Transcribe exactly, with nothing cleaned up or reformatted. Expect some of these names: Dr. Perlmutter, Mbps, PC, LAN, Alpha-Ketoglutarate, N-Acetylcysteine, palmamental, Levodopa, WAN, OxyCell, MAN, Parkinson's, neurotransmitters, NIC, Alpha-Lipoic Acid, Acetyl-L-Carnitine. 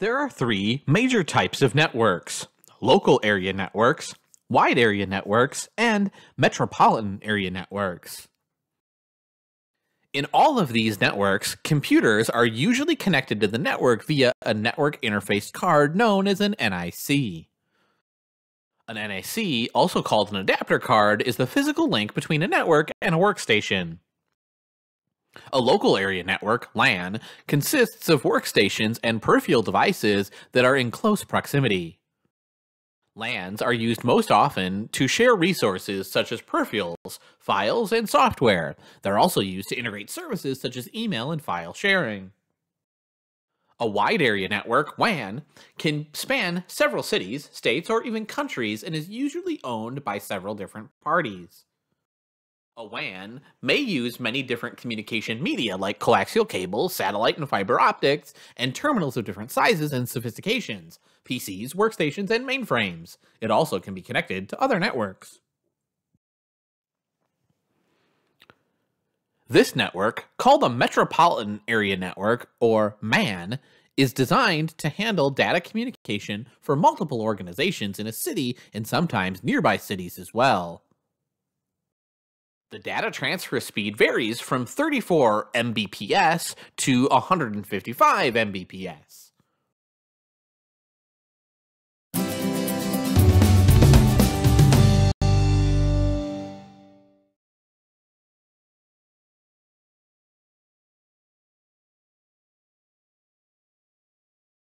There are three major types of networks: local area networks, wide area networks, and metropolitan area networks. In all of these networks, computers are usually connected to the network via a network interface card known as an N I C. An N I C, also called an adapter card, is the physical link between a network and a workstation. A local area network, LAN, consists of workstations and peripheral devices that are in close proximity. LANs are used most often to share resources such as peripherals, files, and software. They're also used to integrate services such as email and file sharing. A wide area network, WAN, can span several cities, states, or even countries and is usually owned by several different parties. A WAN may use many different communication media like coaxial cables, satellite and fiber optics, and terminals of different sizes and sophistications, P Cs, workstations, and mainframes. It also can be connected to other networks. This network, called a metropolitan area network, or MAN, is designed to handle data communication for multiple organizations in a city and sometimes nearby cities as well. The data transfer speed varies from thirty-four megabits per second to one hundred fifty-five megabits per second.